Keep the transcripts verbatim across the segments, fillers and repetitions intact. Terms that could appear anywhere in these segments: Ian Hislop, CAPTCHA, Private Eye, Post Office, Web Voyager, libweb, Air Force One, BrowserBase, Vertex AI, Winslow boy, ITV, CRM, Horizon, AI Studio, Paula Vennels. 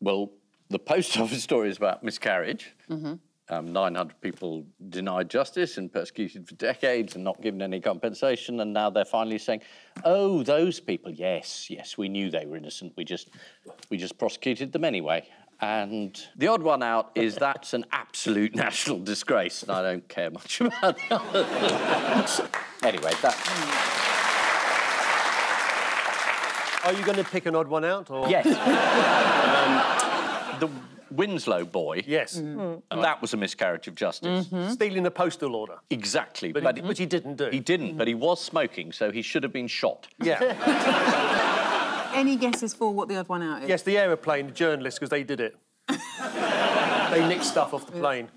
Well, the post office story is about miscarriage. Mm-hmm. um, nine hundred people denied justice and persecuted for decades and not given any compensation, and now they're finally saying, oh, those people, yes, yes, we knew they were innocent. We just, we just prosecuted them anyway. And the odd one out is that's an absolute national disgrace, and I don't care much about that. Anyway, that... Are you going to pick an odd one out? Or? Yes. um, the Winslow boy. Yes. Mm. And that was a miscarriage of justice. Mm-hmm. Stealing a postal order. Exactly. But, but, he, it, but he didn't do. He didn't, mm. but he was smoking, so he should have been shot. Yeah. Any guesses for what the odd one out is? Yes, the aeroplane, the journalists, because they did it. They nicked stuff off the plane.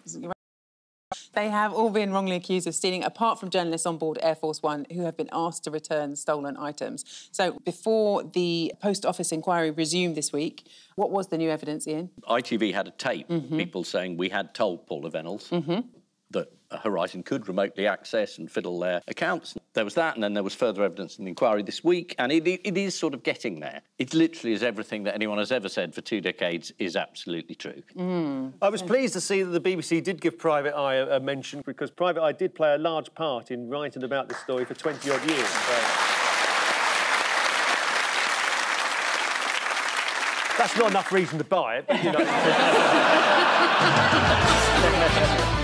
They have all been wrongly accused of stealing, apart from journalists on board Air Force One, who have been asked to return stolen items. So before the post office inquiry resumed this week, what was the new evidence, Ian? I T V had a tape, mm-hmm. people saying we had told Paula Vennels mm-hmm. that Horizon could remotely access and fiddle their accounts. There was that, and then there was further evidence in the inquiry this week, and it, it, it is sort of getting there. It literally is everything that anyone has ever said for two decades is absolutely true. Mm. I was pleased to see that the B B C did give Private Eye a, a mention, because Private Eye did play a large part in writing about this story for twenty-odd years. So... That's not enough reason to buy it, but, you know...